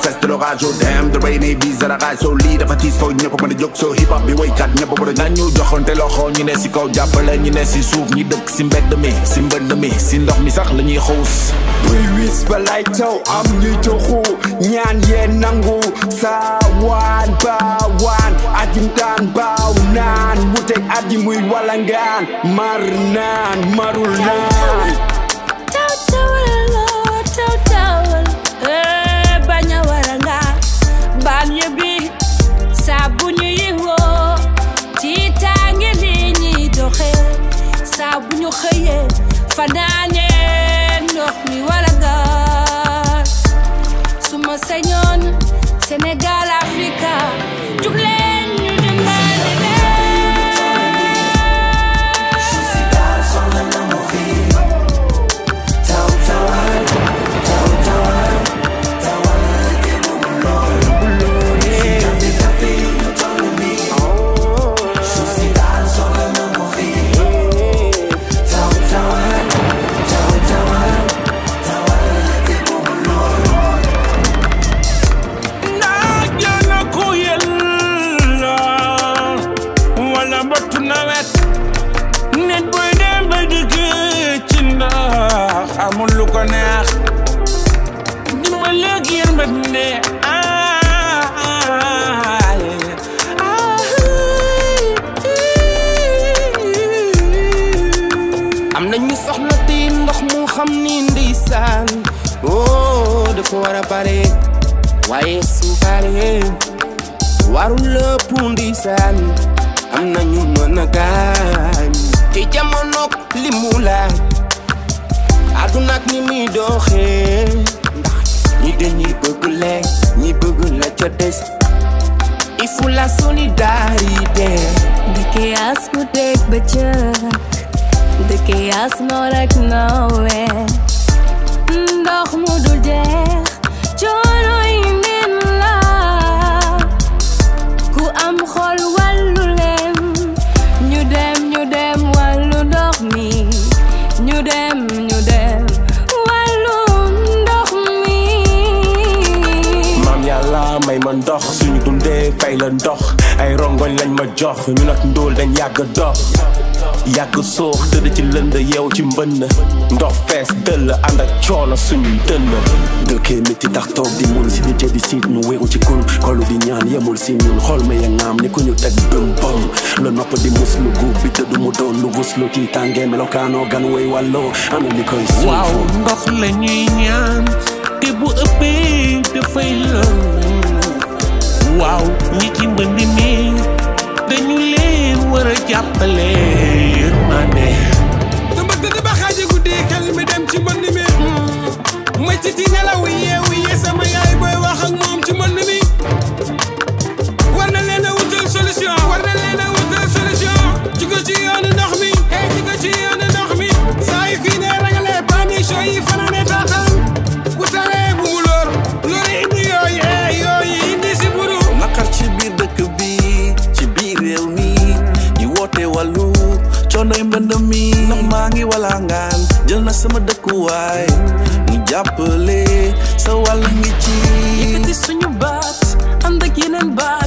cesse de l'orage. Oh damn, the rain bees à la rage. So lead dafa tiis faw ñëpp mën a jóg. So hip hop bi waykat ñëpp war nañu joxante loxo. Ñu ne si kaw jàppale, ñu ne si suuf. Ñi dëkk si mbedd mi, si mbënd mi, si ndox mi sax la ñuy xuus. Buy wis ba lay taw am ñuy toxu. Ñaan yeen nangu saawaan baawaan. Ajintaan baaw naan wuteeg aji muy walangaan. Mar naan marul naan. Fanane nox mi wala gar suma sañon Sénégal Africa juk leen ñu dimbali leen je suis dans son amour waaye suufale warul la pundi saan am na ñu mën a gaañ te jamono li mu laaj àdduna ak ni muy doxee ndax ñi dañuy bëgg lekk ñi bëgg la ca des il faut la solidarité dëkke yaas ku dëkk bëccëg dëkke yaas noo rek noowe ndox mu dul jeex ndox suñu dundé fay la ndox ay rongoñ lañ ma jox ñu nak ndol dañ yag dox yag soox teud ci lënd yew ci mbënd ndox fess dëll and ak coono suñu dënn dëkke metti tax tok di mul ci nité di sit ñu wéru ci kun xolu di ñaan yemul ci ñun xol ma ya ngam ni ku ñu tag dum bom le nopp di muslu gu bi teud mu doon lu guslu ci tangé melokano gan way wallo am ni koy suuf waaw ndox lañuy ñaan te bu ëppé te fay la wow, ñi ci mbënd mi dañu leen war a jàppale yërmande da bëgg da ba xaaje guddi xel mi dem ci mbënd mi ma ci ci nelaw yeewu yee sama yaay booy wax ak moom ci mbënd mi war na leen a wutal solution war na leen a wutal solution ci ko ci yoonu ndox mi hey ci ko ci yoonu ndox mi saa yi fii ne ragalee permission yi fanaane taataan wutalee bu mu lóor lóor indi yooyu indi si buru ci biir dëkk bi ci biir réew mi ñi woote wàllu coonoy mbënd mi ndax maa ngi walangaan jël na sama dëkkuwaay ñu jàppale sa wàll ngi ci yëkkati suñu baat ànd ak yeneen baat